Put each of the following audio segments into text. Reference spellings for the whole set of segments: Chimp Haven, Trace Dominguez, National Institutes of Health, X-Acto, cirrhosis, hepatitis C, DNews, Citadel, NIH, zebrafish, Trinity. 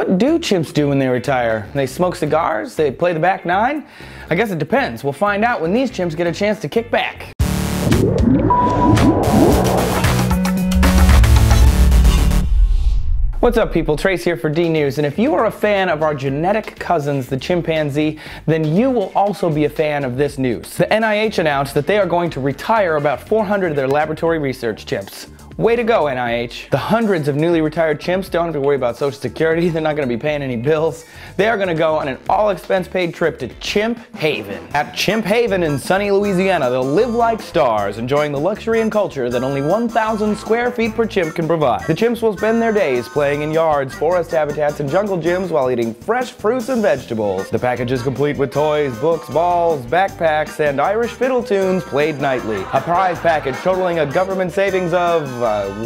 What do chimps do when they retire? They smoke cigars? They play the back nine? I guess it depends. We'll find out when these chimps get a chance to kick back. What's up people, Trace here for D News, and if you are a fan of our genetic cousins, the chimpanzee, then you will also be a fan of this news. The NIH announced that they are going to retire about 400 of their laboratory research chimps. Way to go, NIH. The hundreds of newly retired chimps don't have to worry about Social Security, they're not gonna be paying any bills. They are gonna go on an all-expense-paid trip to Chimp Haven. At Chimp Haven in sunny Louisiana, they'll live like stars, enjoying the luxury and culture that only 1,000 square feet per chimp can provide. The chimps will spend their days playing in yards, forest habitats, and jungle gyms while eating fresh fruits and vegetables. The package is complete with toys, books, balls, backpacks, and Irish fiddle tunes played nightly. A prize package totaling a government savings of,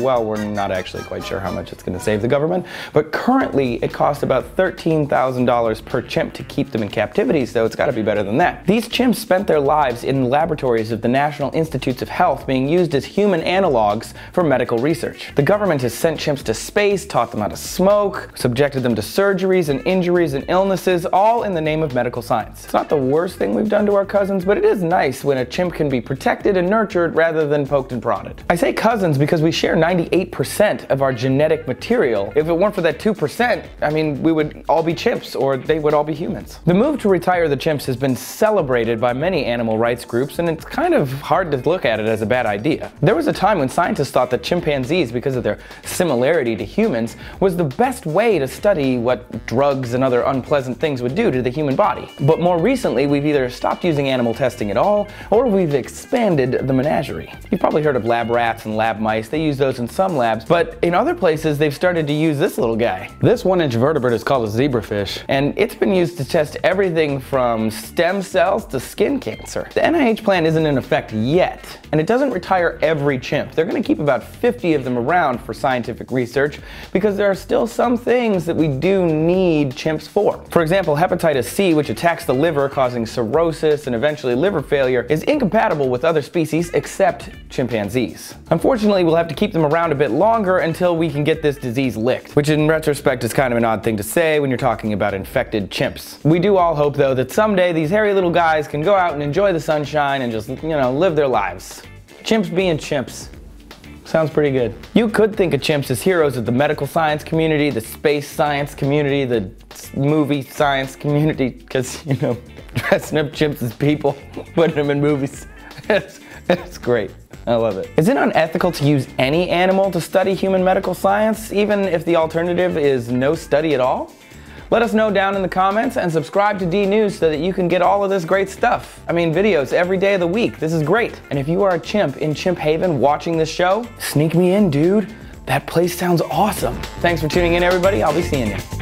well, we're not actually quite sure how much it's going to save the government, but currently it costs about $13,000 per chimp to keep them in captivity, so it's got to be better than that. These chimps spent their lives in laboratories of the National Institutes of Health being used as human analogs for medical research. The government has sent chimps to space, taught them how to smoke, subjected them to surgeries and injuries and illnesses, all in the name of medical science. It's not the worst thing we've done to our cousins, but it is nice when a chimp can be protected and nurtured rather than poked and prodded. I say cousins because we share 98% of our genetic material. If it weren't for that 2%, I mean, we would all be chimps, or they would all be humans. The move to retire the chimps has been celebrated by many animal rights groups, and it's kind of hard to look at it as a bad idea. There was a time when scientists thought that chimpanzees, because of their similarity to humans, was the best way to study what drugs and other unpleasant things would do to the human body. But more recently, we've either stopped using animal testing at all, or we've expanded the menagerie. You've probably heard of lab rats and lab mice. They use those in some labs, but in other places, they've started to use this little guy. This 1-inch vertebrate is called a zebrafish, and it's been used to test everything from stem cells to skin cancer. The NIH plan isn't in effect yet, and it doesn't retire every chimp. They're gonna keep about 50 of them around for scientific research, because there are still some things that we do need chimps for. For example, hepatitis C, which attacks the liver, causing cirrhosis and eventually liver failure, is incompatible with other species except chimpanzees. Unfortunately, we'll have to keep them around a bit longer until we can get this disease licked, which in retrospect is kind of an odd thing to say when you're talking about infected chimps. We do all hope, though, that someday these hairy little guys can go out and enjoy the sunshine and just, you know, live their lives. Chimps being chimps. Sounds pretty good. You could think of chimps as heroes of the medical science community, the space science community, the movie science community, because, you know, dressing up chimps as people, putting them in movies, it's great. I love it. Is it unethical to use any animal to study human medical science, even if the alternative is no study at all? Let us know down in the comments, and subscribe to D News so that you can get all of this great stuff. I mean, videos every day of the week. This is great. And if you are a chimp in Chimp Haven watching this show, sneak me in, dude. That place sounds awesome. Thanks for tuning in, everybody. I'll be seeing you.